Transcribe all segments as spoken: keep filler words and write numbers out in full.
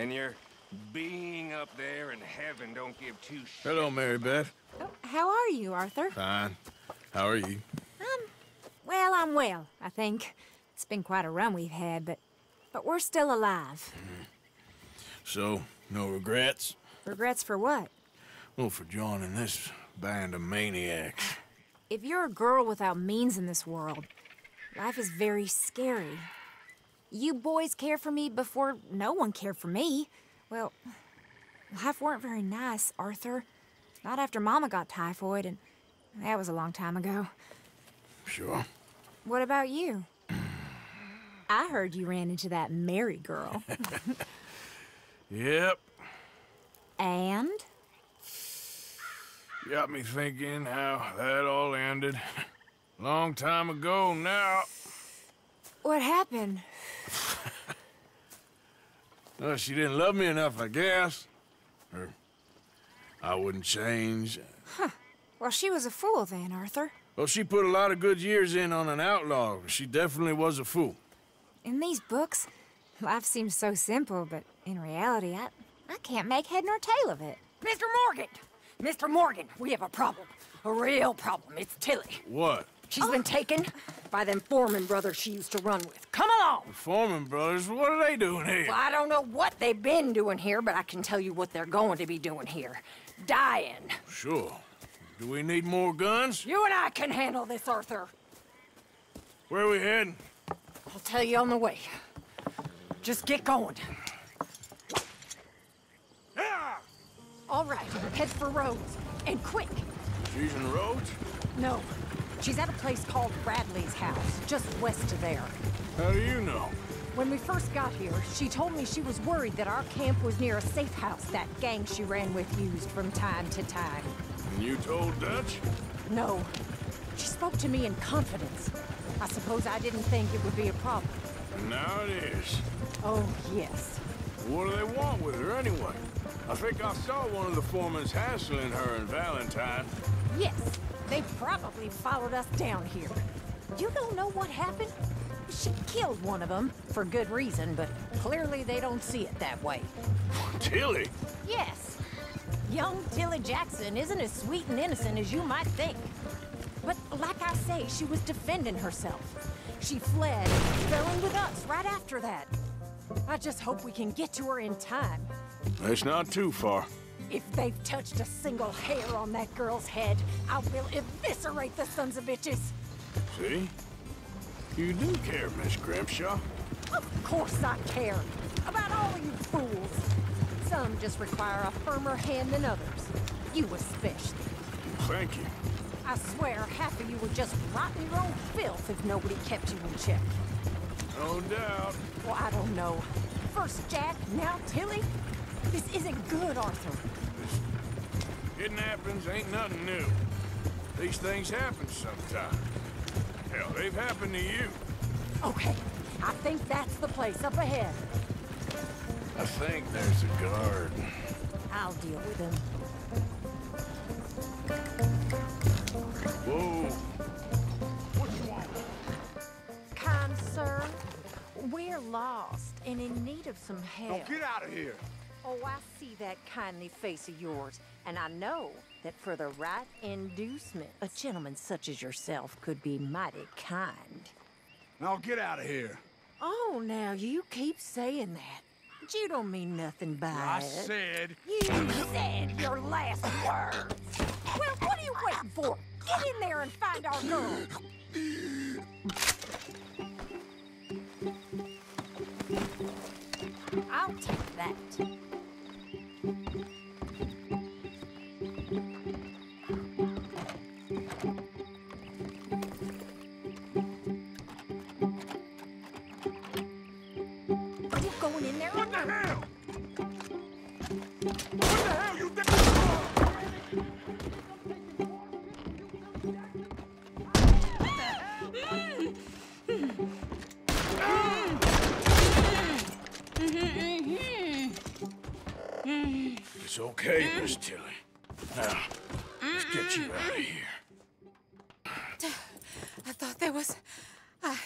And your being up there in heaven don't give two shits. Hello, Marybeth. Oh, how are you, Arthur? Fine. How are you? Um, well, I'm well, I think. It's been quite a run we've had, but, but we're still alive. Mm. So, no regrets? Regrets for what? Well, for joining this band of maniacs. If you're a girl without means in this world, life is very scary. You boys cared for me before no one cared for me. Well, life weren't very nice, Arthur. Not after Mama got typhoid, and that was a long time ago. Sure. What about you? I heard you ran into that Mary girl. Yep. And? Got me thinking how that all ended. Long time ago now. What happened? Well, she didn't love me enough, I guess. Or I wouldn't change. Huh. Well, she was a fool then, Arthur. Well, she put a lot of good years in on an outlaw. She definitely was a fool. In these books, life seems so simple, but in reality, I, I can't make head nor tail of it. Mister Morgan! Mister Morgan, we have a problem. A real problem. It's Tilly. What? She's oh. been taken by them Foreman brothers she used to run with. Come along! The Foreman brothers? What are they doing here? Well, I don't know what they've been doing here, but I can tell you what they're going to be doing here. Dying. Sure. Do we need more guns? You and I can handle this, Arthur. Where are we heading? I'll tell you on the way. Just get going. Yeah. All right, head for Rhodes, and quick. She's in Rhodes? No. She's at a place called Bradley's House, just west of there. How do you know? When we first got here, she told me she was worried that our camp was near a safe house that gang she ran with used from time to time. And you told Dutch? No. She spoke to me in confidence. I suppose I didn't think it would be a problem. Now it is. Oh, yes. What do they want with her, anyway? I think I saw one of the foremans hassling her and Valentine. Yes, they probably followed us down here. You don't know what happened? She killed one of them, for good reason, but clearly they don't see it that way. Tilly? Yes. Young Tilly Jackson isn't as sweet and innocent as you might think. But like I say, she was defending herself. She fled, fell in with us right after that. I just hope we can get to her in time. That's not too far. If they've touched a single hair on that girl's head, I will eviscerate the sons of bitches. See? You do care, Miss Grimshaw. Of course I care. About all you fools. Some just require a firmer hand than others. You especially. Thank you. I swear, half of you would just rot in your own filth if nobody kept you in check. No doubt. Well, I don't know. First Jack, now Tilly? This isn't good, Arthur. Kidnappings ain't nothing new. These things happen sometimes. Hell, they've happened to you. Okay, I think that's the place up ahead. I think there's a guard. I'll deal with him. Whoa. What do you want? Kind sir, we're lost and in need of some help. Don't get out of here. Oh, I see that kindly face of yours, and I know that for the right inducement, a gentleman such as yourself could be mighty kind. Now get out of here. Oh, now you keep saying that. But you don't mean nothing by I it. I said... You said your last words. Well, what are you waiting for? Get in there and find our girl. I'll take that. It's okay, Miss Tilly. Now, let's get you out of here. I thought there was... I...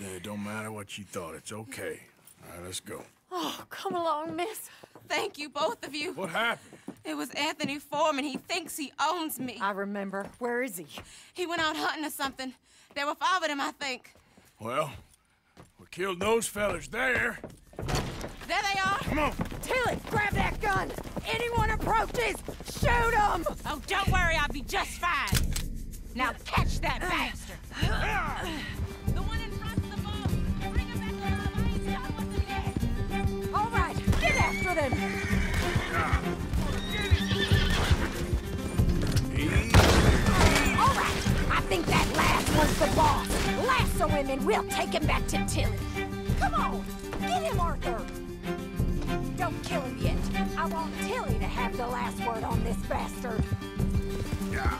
Yeah, it don't matter what you thought. It's okay. All right, let's go. Oh, come along, miss. Thank you, both of you. What happened? It was Anthony Foreman. He thinks he owns me. I remember. Where is he? He went out hunting or something. There were five of them, I think. Well, we killed those fellas there. There they are. Come on. Tilly, grab that gun. Anyone approaches, shoot them. Oh, don't worry. I'll be just fine. Now catch that bastard. The one in front of the boat. Bring him back down the ice. I want to get. All right. Get after them. All right. I think that last one's the boss. Lasso him and we'll take him back to Tilly. Come on. Get him, Arthur. Don't kill him yet. I want Tilly to have the last word on this bastard. Yeah.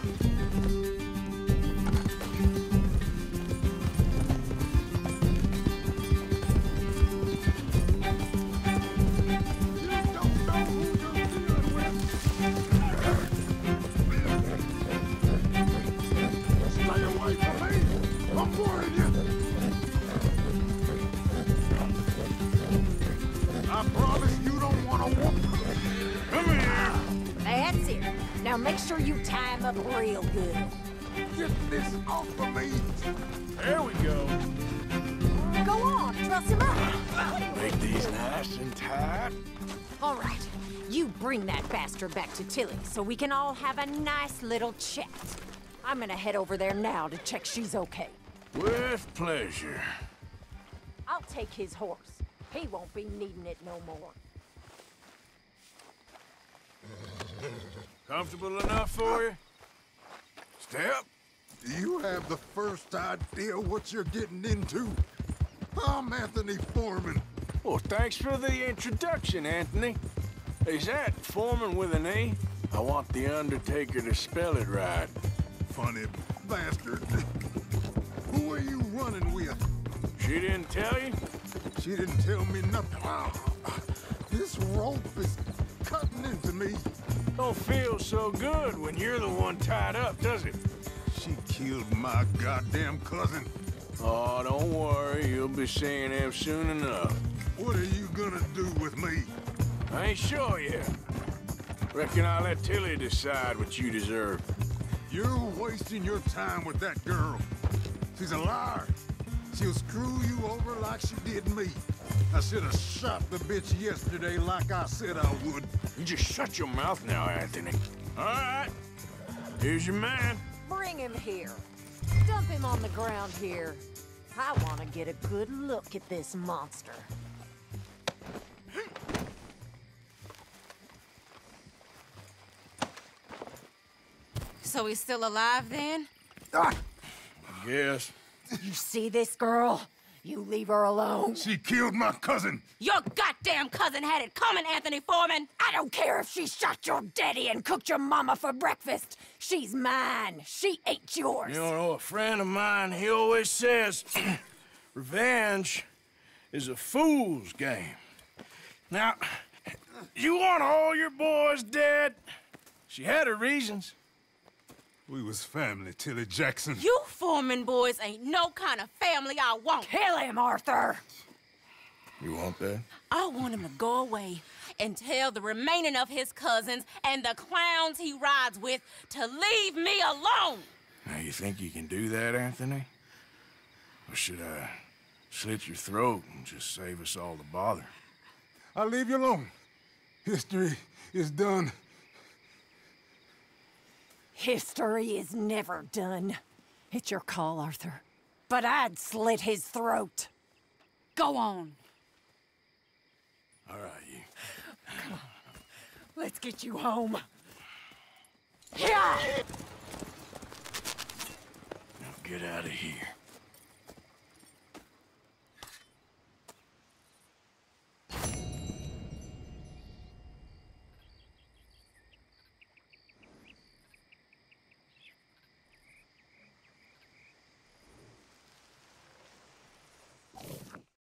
Make sure you tie him up real good. Get this off of me. There we go. Go on, truss him up. Make these nice and tight. All right. You bring that bastard back to Tilly so we can all have a nice little chat. I'm gonna head over there now to check she's okay. With pleasure. I'll take his horse. He won't be needing it no more. Comfortable enough for you? Step, do you have the first idea what you're getting into? I'm Anthony Foreman. Well, thanks for the introduction, Anthony. Is that Foreman with an E? I want the Undertaker to spell it right. Funny bastard. Who are you running with? She didn't tell you? She didn't tell me nothing. Wow. This rope is cutting into me. Don't feel so good when you're the one tied up, does it? She killed my goddamn cousin. Oh, don't worry. You'll be seeing him soon enough. What are you gonna do with me? I ain't sure yet. Reckon I'll let Tilly decide what you deserve. You're wasting your time with that girl. She's a liar. She'll screw you over like she did me. I should have shot the bitch yesterday like I said I would. You just shut your mouth now, Anthony. All right. Here's your man. Bring him here. Dump him on the ground here. I want to get a good look at this monster. So he's still alive then? Ah. Yes. You see this girl? You leave her alone. She killed my cousin. Your goddamn cousin had it coming, Anthony Foreman. I don't care if she shot your daddy and cooked your mama for breakfast. She's mine. She ain't yours. You know, a friend of mine, he always says, revenge is a fool's game. Now, you want all your boys dead? She had her reasons. We was family, Tilly Jackson. You Foreman boys ain't no kind of family I want. Kill him, Arthur. You want that? I want him to go away and tell the remaining of his cousins and the clowns he rides with to leave me alone. Now, you think you can do that, Anthony? Or should I slit your throat and just save us all the bother? I'll leave you alone. History is done. History is never done. It's your call, Arthur. But I'd slit his throat. Go on. All right, you. Come on. Let's get you home. Yeah! Now get out of here.